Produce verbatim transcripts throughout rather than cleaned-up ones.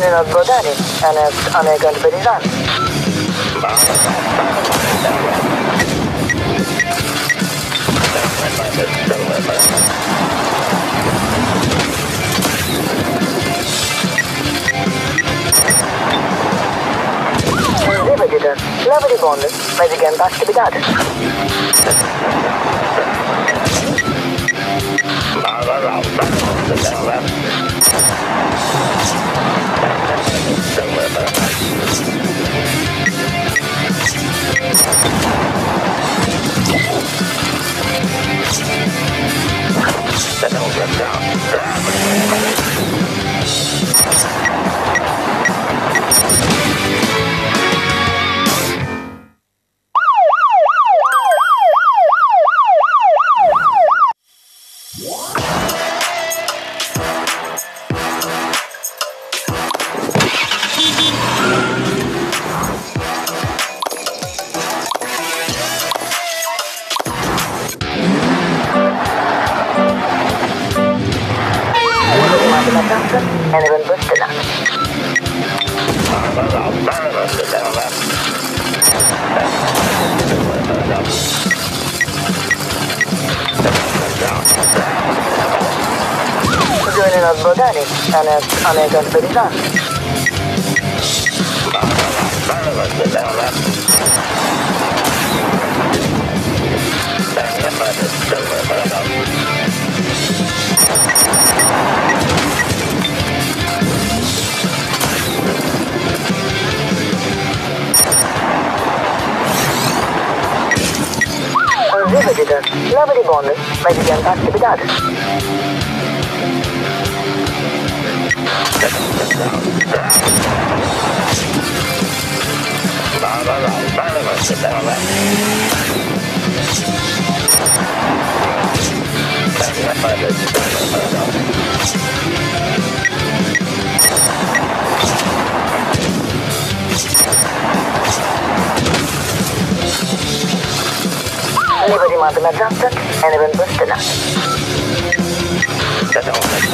turning up GoDaddy and it's unable to be done. Level the bonus, but again back to be done. And it's unable to be done. Revisitor, nobody bonus, but you can back to be done. Liberty Martina Johnson and even Bustina. That's all that's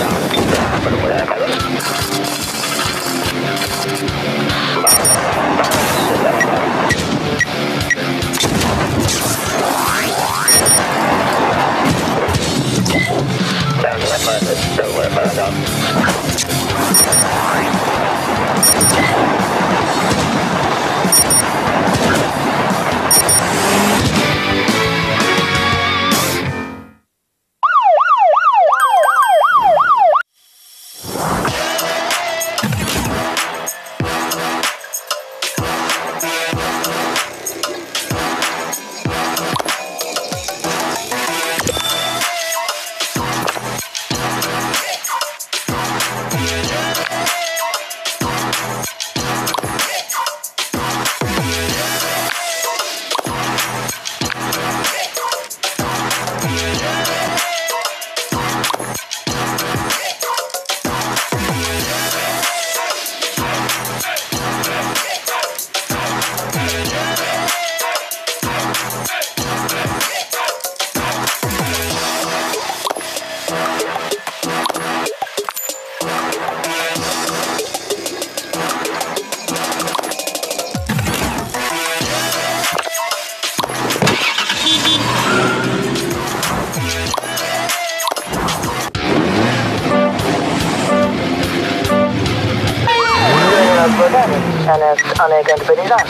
but again, back to be done.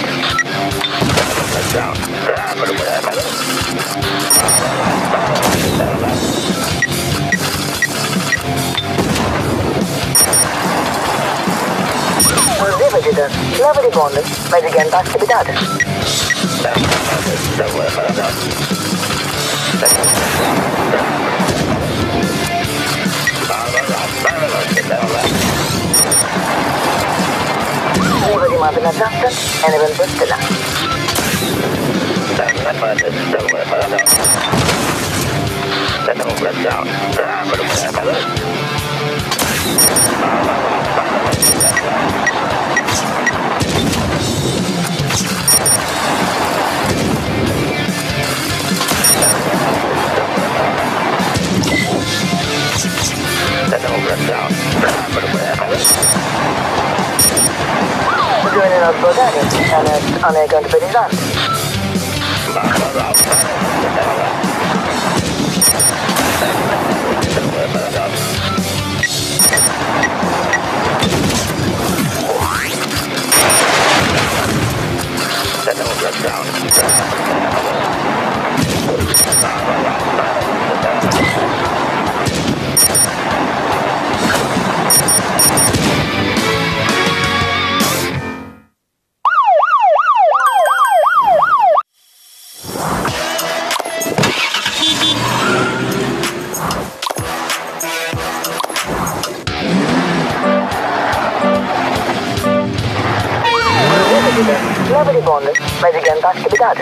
Nobody more than a and even Bustina. That's all ripped out. благодарен, hänet anekdotivisan. Nobody bonus, mas again, that's to be done.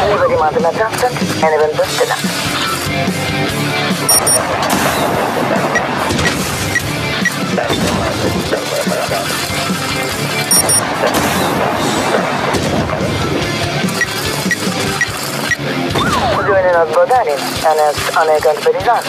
Nobody wants an adjustment and even boosted up. Joining us Bodanin and as Anegant Perizan.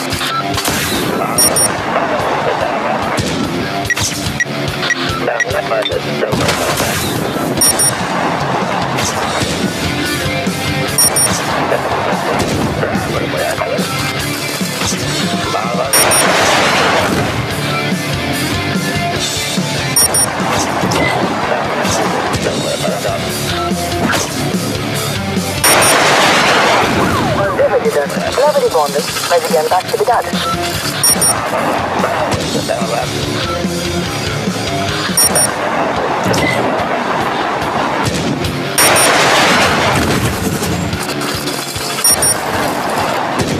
Gravity bonded, mezigen aktividad. Anegant Perizan. Dividend, Lovely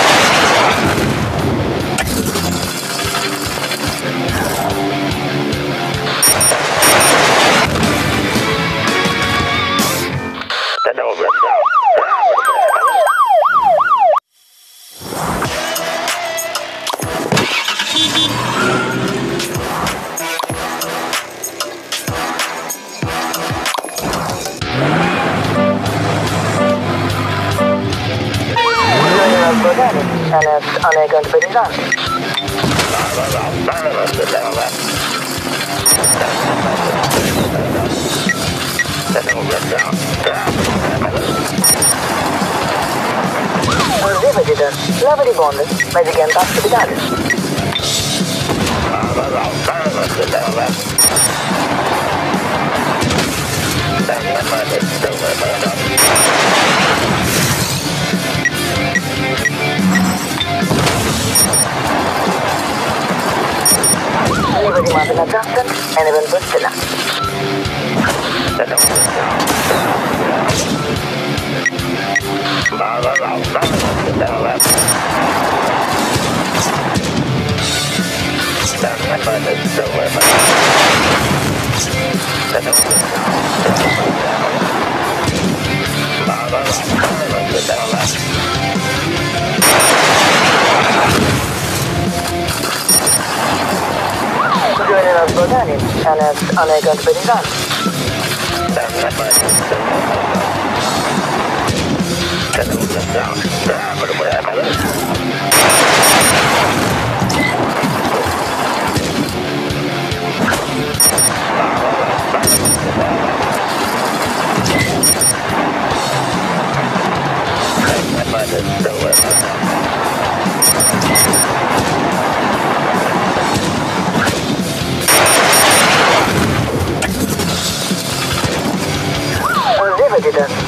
Bonded, Mezigen Aktividad. Everybody wants an adjustment and even boosted up. Joining us Bodanin and as Anegant Perizan.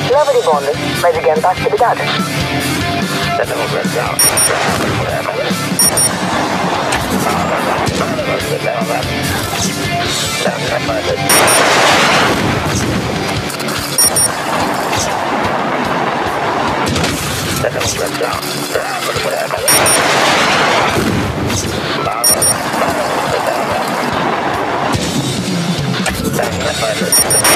Nobody bonded, mezigen aktividad. Let's go.